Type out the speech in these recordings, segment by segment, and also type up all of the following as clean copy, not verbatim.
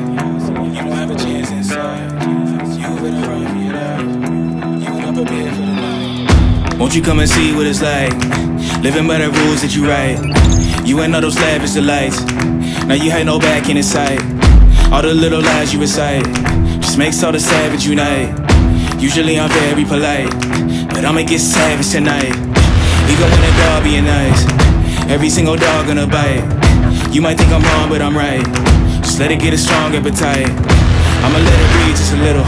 You don't have a chance inside. You've been running for your life. You never prepared for the night. Won't you come and see what it's like, living by the rules that you write? You ain't all those lavish delights. Now you had no back in sight. All the little lies you recite just makes all the savage unite. Usually I'm very polite, but I'ma get savage tonight. Even when the dog being nice, every single dog gonna bite. You might think I'm wrong, but I'm right. Just let it get a strong appetite. I'ma let it breathe just a little,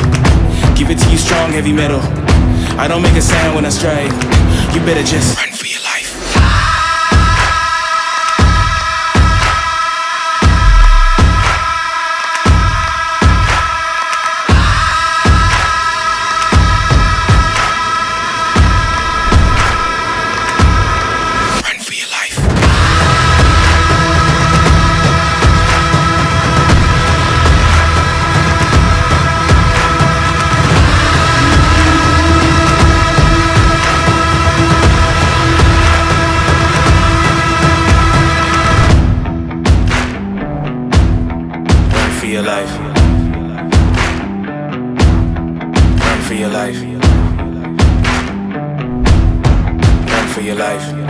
give it to you strong, heavy metal. I don't make a sound when I strike. You better just run for your life. Run for your life. Run for your life.